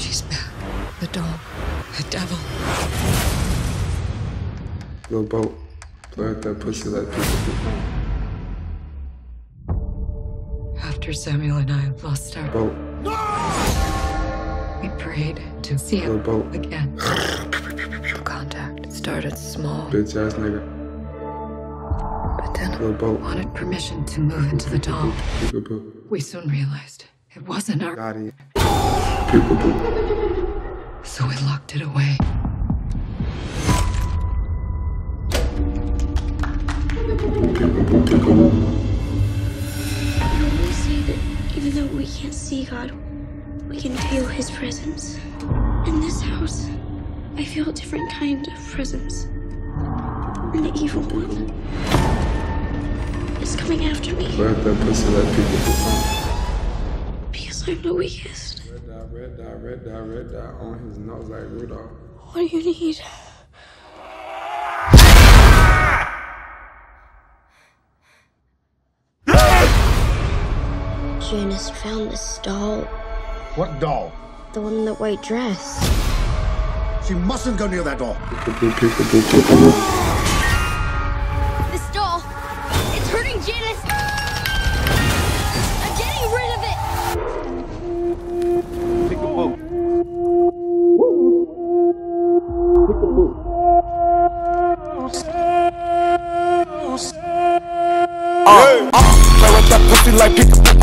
She's back. The doll. The devil. Yo, Bo. Play with that pussy like people do. After Samuel and I lost our boat, we prayed to see him again. Contact started small. Bitch ass nigga. But then wanted permission to move into the doll. We soon realized it wasn't our body. So we locked it away. We see that even though we can't see God, we can feel his presence. In this house, I feel a different kind of presence. An evil one. It's coming after me. Because I'm the weakest. Red dot on his nose like Rudolph. What do you need? Janus found this doll. What doll? The one in the white dress. She mustn't go near that doll. This doll, it's hurting Janus. I'm getting rid of it. Pick a boot. Pick a boot. Play with that pussy like pick a boot.